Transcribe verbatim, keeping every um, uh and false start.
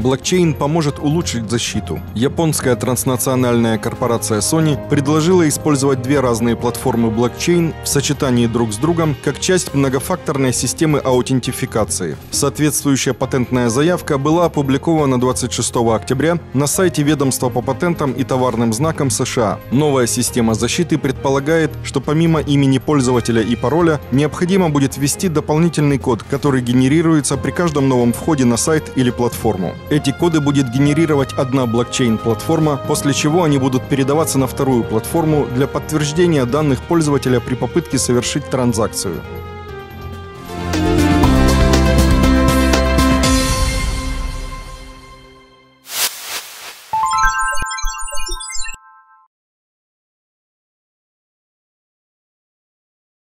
Блокчейн поможет улучшить защиту. Японская транснациональная корпорация Sony предложила использовать две разные платформы блокчейн в сочетании друг с другом как часть многофакторной системы аутентификации. Соответствующая патентная заявка была опубликована двадцать шестого октября на сайте Ведомства по патентам и товарным знакам США. Новая система защиты предполагает, что помимо имени пользователя и пароля необходимо будет ввести дополнительный код, который генерируется при каждом новом входе на сайт или платформу. Эти коды будет генерировать одна блокчейн-платформа, после чего они будут передаваться на вторую платформу для подтверждения данных пользователя при попытке совершить транзакцию.